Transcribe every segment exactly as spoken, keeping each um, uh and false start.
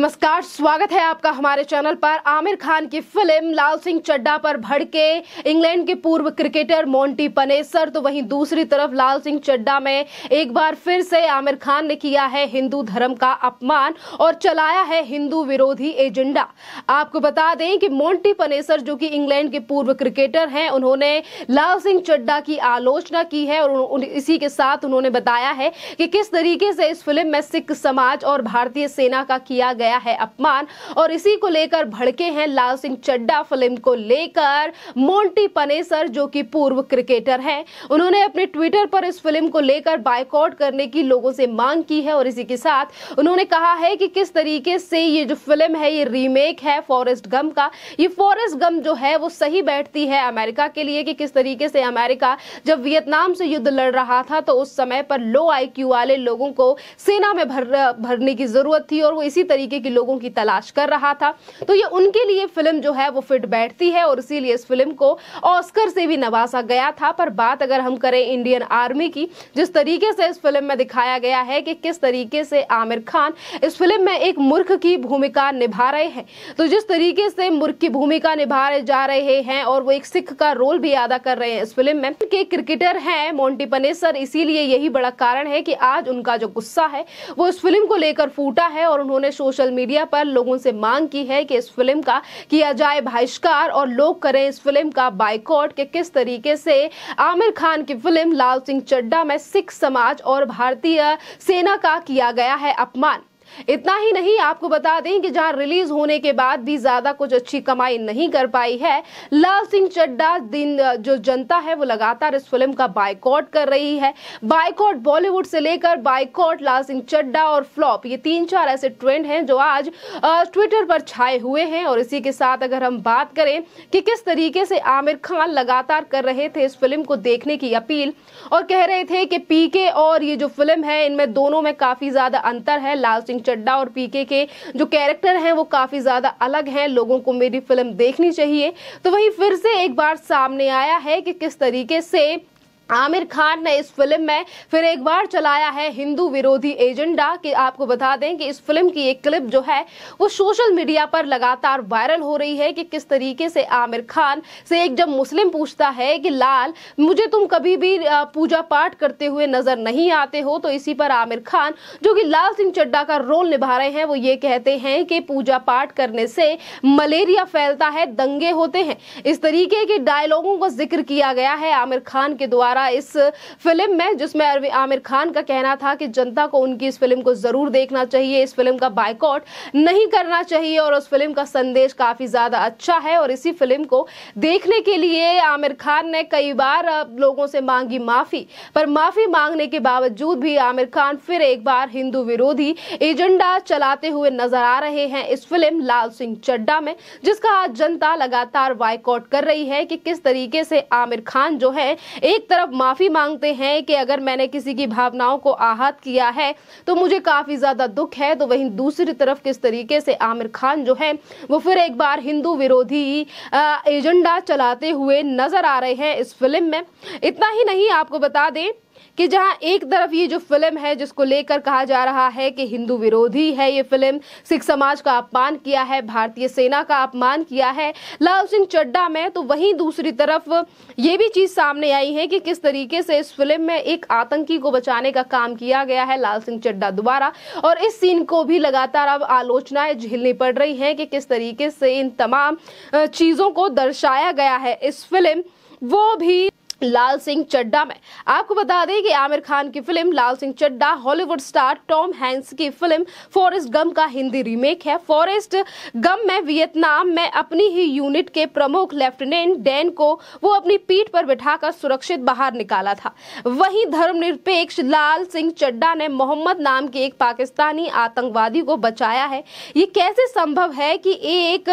नमस्कार, स्वागत है आपका हमारे चैनल पर। आमिर खान की फिल्म लाल सिंह चड्डा पर भड़के इंग्लैंड के पूर्व क्रिकेटर मोंटी पनेसर, तो वहीं दूसरी तरफ लाल सिंह चड्डा में एक बार फिर से आमिर खान ने किया है हिंदू धर्म का अपमान और चलाया है हिंदू विरोधी एजेंडा। आपको बता दें कि मोंटी पनेसर जो कि इंग्लैंड के पूर्व क्रिकेटर हैं, उन्होंने लाल सिंह चड्डा की आलोचना की है और इसी के साथ उन्होंने बताया है कि किस तरीके से इस फिल्म में सिख समाज और भारतीय सेना का किया गया है अपमान, और इसी को लेकर भड़के हैं लाल सिंह चड्डा। फिल्म को लेकर मोंटी पनेसर जो कि पूर्व क्रिकेटर हैं, उन्होंने अपने ट्विटर पर इस फिल्म को लेकर बायकॉट करने की लोगों से मांग की है और इसी के साथ उन्होंने कहा है कि किस तरीके से ये जो फिल्म है ये रीमेक है फॉरेस्ट गम का। ये फॉरेस्ट गम जो है वो सही बैठती है अमेरिका के लिए कि किस तरीके से अमेरिका जब वियतनाम से युद्ध लड़ रहा था तो उस समय पर लो आईक्यू वाले लोगों को सेना में भर, भरने की जरूरत थी और वो इसी तरीके के लोगों की तलाश कर रहा था, तो ये उनके लिए फिल्म जो है वो फिट बैठती है और इसीलिए इस फिल्म को ऑस्कर से भी नवाजा गया था। पर बात अगर हम करें इंडियन आर्मी की, जिस तरीके से इस फिल्म में दिखाया गया है कि किस तरीके से आमिर खान इस फिल्म में एक मूर्ख की भूमिका निभा रहे हैं, तो जिस तरीके से मूर्ख की भूमिका निभाए जा रहे हैं और वो एक सिख का रोल भी अदा कर रहे हैं इस फिल्म में। के क्रिकेटर हैं मोंटी पनेसर, इसीलिए यही बड़ा कारण है कि आज उनका जो गुस्सा है वो इस फिल्म को लेकर फूटा है और उन्होंने सोशल मीडिया पर लोगों से मांग की है कि इस फिल्म का किया जाए बहिष्कार और लोग करें इस फिल्म का बायकॉट कि किस तरीके से आमिर खान की फिल्म लाल सिंह चड्डा में सिख समाज और भारतीय सेना का किया गया है अपमान। इतना ही नहीं, आपको बता दें कि जहां रिलीज होने के बाद भी ज्यादा कुछ अच्छी कमाई नहीं कर पाई है लाल सिंह चड्डा, दिन जो जनता है वो लगातार इस फिल्म का बायकॉट कर रही है। बायकॉट बॉलीवुड से लेकर बायकॉट लाल सिंह चड्डा और फ्लॉप, ये तीन चार ऐसे ट्रेंड हैं जो आज ट्विटर पर छाए हुए हैं। और इसी के साथ अगर हम बात करें कि किस तरीके से आमिर खान लगातार कर रहे थे इस फिल्म को देखने की अपील और कह रहे थे कि पीके और ये जो फिल्म है इनमें दोनों में काफी ज्यादा अंतर है, लाल सिंह चड्डा और पीके के जो कैरेक्टर हैं वो काफी ज्यादा अलग हैं, लोगों को मेरी फिल्म देखनी चाहिए। तो वहीं फिर से एक बार सामने आया है कि किस तरीके से आमिर खान ने इस फिल्म में फिर एक बार चलाया है हिंदू विरोधी एजेंडा। कि आपको बता दें कि इस फिल्म की एक क्लिप जो है वो सोशल मीडिया पर लगातार वायरल हो रही है कि किस तरीके से आमिर खान से एक जब मुस्लिम पूछता है कि लाल मुझे तुम कभी भी पूजा पाठ करते हुए नजर नहीं आते हो, तो इसी पर आमिर खान जो कि लाल सिंह चड्डा का रोल निभा रहे हैं वो ये कहते हैं कि पूजा पाठ करने से मलेरिया फैलता है, दंगे होते हैं। इस तरीके के डायलॉगों का जिक्र किया गया है आमिर खान के द्वारा इस फिल्म में, जिसमें आमिर खान का कहना था कि जनता को उनकी इस फिल्म को जरूर देखना चाहिए, इस फिल्म का बायकॉट नहीं करना चाहिए और उस फिल्म का संदेश काफी ज्यादा अच्छा है। और इसी फिल्म को देखने के लिए आमिर खान ने कई बार लोगों से मांगी माफी, पर माफी मांगने के बावजूद भी आमिर खान फिर एक बार हिंदू विरोधी एजेंडा चलाते हुए नजर आ रहे हैं इस फिल्म लाल सिंह चड्डा में, जिसका आज जनता लगातार बायकॉट कर रही है। कि किस तरीके से आमिर खान जो है एक तरफ माफी मांगते हैं कि अगर मैंने किसी की भावनाओं को आहत किया है तो मुझे काफी ज्यादा दुख है, तो वहीं दूसरी तरफ किस तरीके से आमिर खान जो है वो फिर एक बार हिंदू विरोधी एजेंडा चलाते हुए नजर आ रहे हैं इस फिल्म में। इतना ही नहीं, आपको बता दें कि जहां एक तरफ ये जो फिल्म है जिसको लेकर कहा जा रहा है कि हिंदू विरोधी है, ये फिल्म सिख समाज का अपमान किया है, भारतीय सेना का अपमान किया है लाल सिंह चड्डा में, तो वहीं दूसरी तरफ ये भी चीज सामने आई है कि किस तरीके से इस फिल्म में एक आतंकी को बचाने का काम किया गया है लाल सिंह चड्डा द्वारा। और इस सीन को भी लगातार अब आलोचनाएं झेलनी पड़ रही है कि किस तरीके से इन तमाम चीजों को दर्शाया गया है इस फिल्म, वो भी लाल सिंह चड्डा में। आपको बता दें कि आमिर खान की film Laal Singh Chaddha Hollywood star Tom Hanks की फिल्म फॉरेस्ट गम का हिंदी रीमेक है। फॉरेस्ट गम में वियतनाम में अपनी ही यूनिट के प्रमुख लेफ्टिनेंट डैन को वो अपनी पीठ पर बिठाकर सुरक्षित बाहर निकाला था। वहीं धर्मनिरपेक्ष लाल सिंह चड्डा ने मोहम्मद नाम के एक पाकिस्तानी आतंकवादी को बचाया है। ये कैसे संभव है कि एक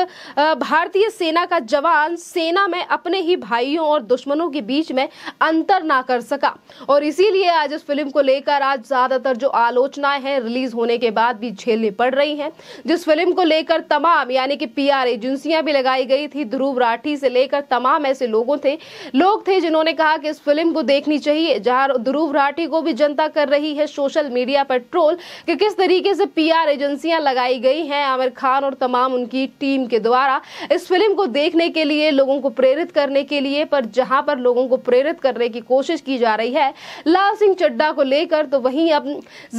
भारतीय सेना का जवान सेना में अपने ही भाइयों और दुश्मनों के बीच में अंतर ना कर सका। और इसीलिए आज इस फिल्म को लेकर आज ज्यादातर जो आलोचनाएं हैं रिलीज होने के बाद भी झेलनी पड़ रही हैं। जिस फिल्म को लेकर तमाम यानी कि पीआर एजेंसियां भी लगाई गई थी, ध्रुव राठी से लेकर तमाम ऐसे लोगों थे लोग थे जिन्होंने कहा कि इस फिल्म को देखनी चाहिए। जहां ध्रुव राठी को भी जनता कर रही है सोशल मीडिया पर ट्रोल कि किस तरीके से पीआर एजेंसियां लगाई गई हैं आमिर खान और तमाम उनकी टीम के द्वारा इस फिल्म को देखने के लिए, लोगों को प्रेरित करने के लिए। पर जहां पर लोगों को प्रेरित करने की कोशिश की जा रही है लाल सिंह चड्डा को लेकर, तो वहीं अब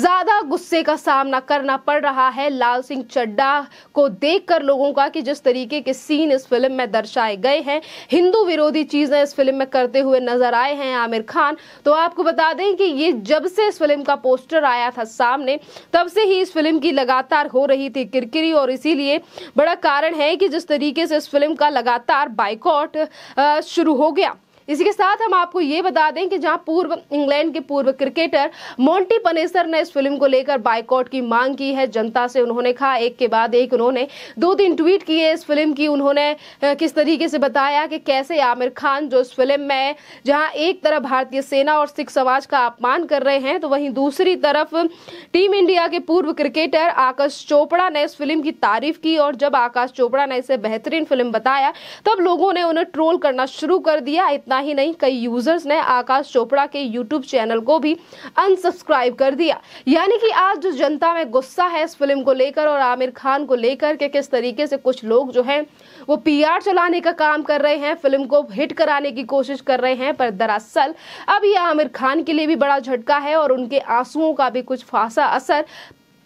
ज्यादा गुस्से का सामना करना पड़ रहा है। लाल सिंह चड्डा को देखकर लोगों का कि जिस तरीके के सीन इस फिल्म में दर्शाए गए हैं, हिंदू विरोधी चीजें इस फिल्म में करते हुए नजर आए हैं आमिर खान। तो आपको बता दें कि ये जब से इस फिल्म का पोस्टर आया था सामने तब से ही इस फिल्म की लगातार हो रही थी किरकिरी, और इसीलिए बड़ा कारण है कि जिस तरीके से इस फिल्म का लगातार बाइकॉट शुरू हो गया। इसी के साथ हम आपको ये बता दें कि जहां पूर्व इंग्लैंड के पूर्व क्रिकेटर मोंटी पनेसर ने इस फिल्म को लेकर बायकॉट की मांग की है जनता से। उन्होंने कहा एक के बाद एक उन्होंने दो तीन ट्वीट किए इस फिल्म की। उन्होंने किस तरीके से बताया कि कैसे आमिर खान जो इस फिल्म में जहां एक तरफ भारतीय सेना और सिख समाज का अपमान कर रहे हैं, तो वहीं दूसरी तरफ टीम इंडिया के पूर्व क्रिकेटर आकाश चोपड़ा ने इस फिल्म की तारीफ की। और जब आकाश चोपड़ा ने इसे बेहतरीन फिल्म बताया तब लोगों ने उन्हें ट्रोल करना शुरू कर दिया। इतना ही नहीं, कई यूजर्स ने आकाश चोपड़ा के यूट्यूब चैनल को भी अनसब्सक्राइब कर दिया। यानी कि आज जो जनता में गुस्सा है इस फिल्म को लेकर और आमिर खान को लेकर के किस तरीके से कुछ लोग जो हैं वो पीआर चलाने का काम कर रहे हैं, फिल्म को हिट कराने की कोशिश कर रहे हैं। पर दरअसल अब यह आमिर खान के लिए भी बड़ा झटका है और उनके आंसुओं का भी कुछ खासा असर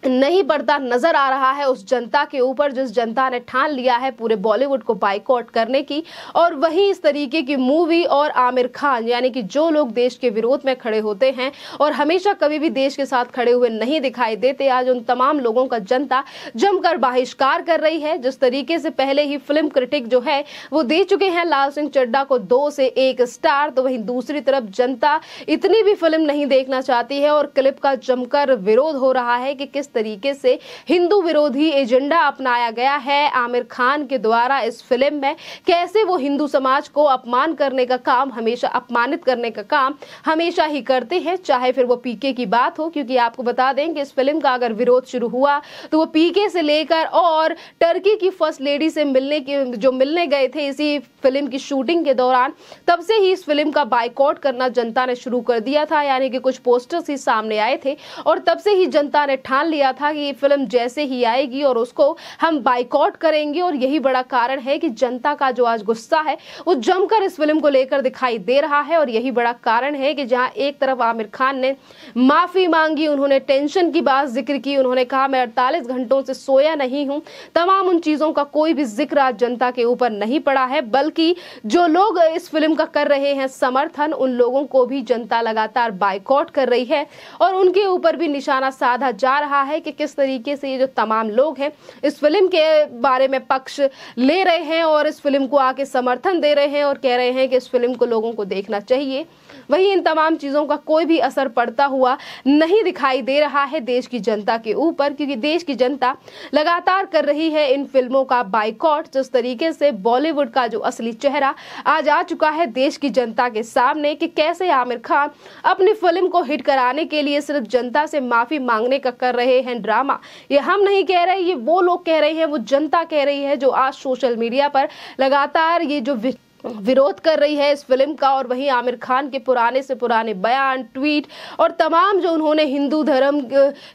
नहीं पड़ता नजर आ रहा है उस जनता के ऊपर जिस जनता ने ठान लिया है पूरे बॉलीवुड को बाइकॉट करने की। और वहीं इस तरीके की मूवी और आमिर खान यानी कि जो लोग देश के विरोध में खड़े होते हैं और हमेशा कभी भी देश के साथ खड़े हुए नहीं दिखाई देते, आज उन तमाम लोगों का जनता जमकर बहिष्कार कर रही है। जिस तरीके से पहले ही फिल्म क्रिटिक जो है वो दे चुके हैं लाल सिंह चड्डा को दो से एक स्टार, तो वहीं दूसरी तरफ जनता इतनी भी फिल्म नहीं देखना चाहती है और क्लिप का जमकर विरोध हो रहा है कि किस तरीके से हिंदू विरोधी एजेंडा अपनाया गया है आमिर खान के द्वारा इस फिल्म में, कैसे वो हिंदू समाज को अपमान करने का काम हमेशा अपमानित करने का काम हमेशा ही करते हैं, चाहे फिर वो पीके की बात हो। क्योंकि आपको बता दें कि इस फिल्म का अगर विरोध शुरू हुआ तो वो पीके से लेकर और टर्की की फर्स्ट लेडी से मिलने के जो मिलने गए थे इसी फिल्म की शूटिंग के दौरान, तब से ही इस फिल्म का बाइकॉट करना जनता ने शुरू कर दिया था। यानी कि कुछ पोस्टर्स ही सामने आए थे और तब से ही जनता ने ठान लिया था कि ये फिल्म जैसे ही आएगी और उसको हम बाइकॉट करेंगे। और यही बड़ा कारण है कि जनता का जो आज गुस्सा है वो जमकर इस फिल्म को लेकर दिखाई दे रहा है। और यही बड़ा कारण है कि जहां एक तरफ आमिर खान ने माफी मांगी, उन्होंने टेंशन की बात जिक्र की, उन्होंने कहा मैं अड़तालीस घंटों से सोया नहीं हूं, तमाम उन चीजों का कोई भी जिक्र आज जनता के ऊपर नहीं पड़ा है, बल्कि जो लोग इस फिल्म का कर रहे हैं समर्थन उन लोगों को भी जनता लगातार बाइकॉट कर रही है। और उनके ऊपर भी निशाना साधा जा रहा है कि किस तरीके से ये जो तमाम लोग हैं इस फिल्म के बारे में पक्ष ले रहे हैं और इस फिल्म को आके समर्थन दे रहे हैं और कह रहे हैं कि इस फिल्म को लोगों को देखना चाहिए। वहीं इन तमाम चीजों का कोई भी असर पड़ता हुआ नहीं दिखाई दे रहा है देश की जनता के ऊपर, क्योंकि देश की जनता लगातार कर रही है इन फिल्मों का बाइकॉट। जिस तरीके से बॉलीवुड का जो असली चेहरा आज आ चुका है देश की जनता के सामने कि कैसे आमिर खान अपनी फिल्म को हिट कराने के लिए सिर्फ जनता से माफी मांगने का कर रहे हैं ड्रामा। ये हम नहीं कह रहे, ये वो लोग कह रहे हैं, वो जनता कह रही है जो आज सोशल मीडिया पर लगातार ये जो विरोध कर रही है इस फिल्म का। और वहीं आमिर खान के पुराने से पुराने बयान, ट्वीट और तमाम जो उन्होंने हिंदू धर्म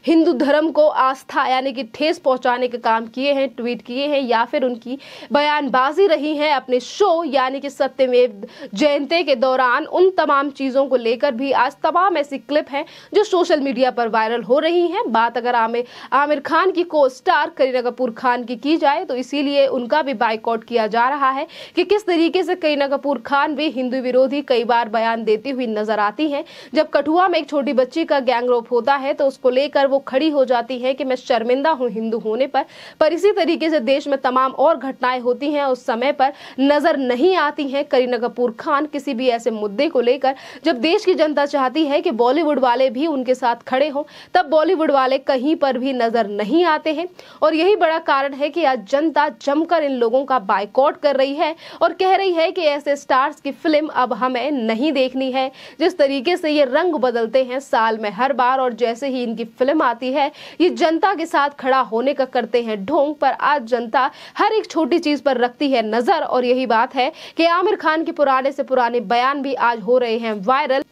हिंदू धर्म को आस्था यानी कि ठेस पहुंचाने के काम किए हैं, ट्वीट किए हैं या फिर उनकी बयानबाजी रही है अपने शो यानी कि सत्यमेव जयंते के दौरान, उन तमाम चीज़ों को लेकर भी आज तमाम ऐसी क्लिप हैं जो सोशल मीडिया पर वायरल हो रही हैं। बात अगर आमिर आमिर खान की को स्टार करीना कपूर खान की की जाए तो इसीलिए उनका भी बाइकॉट किया जा रहा है कि किस तरीके से करीना कपूर खान भी हिंदू विरोधी कई बार बयान देती हुई नजर आती हैं। जब कठुआ में एक छोटी बच्ची का गैंगरेप होता है तो उसको लेकर वो खड़ी हो जाती है कि मैं शर्मिंदा हूं हिंदू होने पर, पर इसी तरीके से देश में तमाम और घटनाएं होती हैं उस समय पर नजर नहीं आती हैं करीना कपूर खान। किसी भी ऐसे मुद्दे को लेकर जब देश की जनता चाहती है कि बॉलीवुड वाले भी उनके साथ खड़े हों तब बॉलीवुड वाले कहीं पर भी नजर नहीं आते हैं। और यही बड़ा कारण है कि आज जनता जमकर इन लोगों का बाइकॉट कर रही है और कह रही है है कि ऐसे स्टार्स की फिल्म अब हमें नहीं देखनी है। जिस तरीके से ये रंग बदलते हैं साल में हर बार और जैसे ही इनकी फिल्म आती है ये जनता के साथ खड़ा होने का करते हैं ढोंग, पर आज जनता हर एक छोटी चीज पर रखती है नजर। और यही बात है कि आमिर खान के पुराने से पुराने बयान भी आज हो रहे हैं वायरल।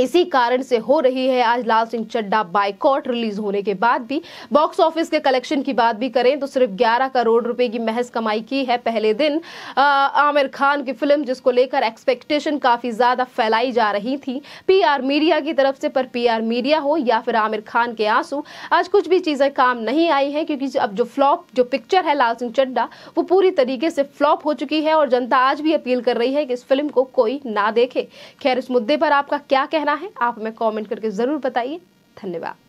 इसी कारण से हो रही है आज लाल सिंह चड्डा बाइकॉट। रिलीज होने के बाद भी बॉक्स ऑफिस के कलेक्शन की बात भी करें तो सिर्फ ग्यारह करोड़ रुपए की महज कमाई की है पहले दिन आमिर खान की फिल्म, जिसको लेकर एक्सपेक्टेशन काफी ज्यादा फैलाई जा रही थी पीआर मीडिया की तरफ से। पर पीआर मीडिया हो या फिर आमिर खान के आंसू, आज कुछ भी चीजें काम नहीं आई है, क्योंकि अब जो फ्लॉप जो पिक्चर है लाल सिंह चड्डा वो पूरी तरीके से फ्लॉप हो चुकी है और जनता आज भी अपील कर रही है कि इस फिल्म को कोई ना देखे। खैर, इस मुद्दे पर आपका क्या कहना है आप हमें कमेंट करके जरूर बताइए। धन्यवाद।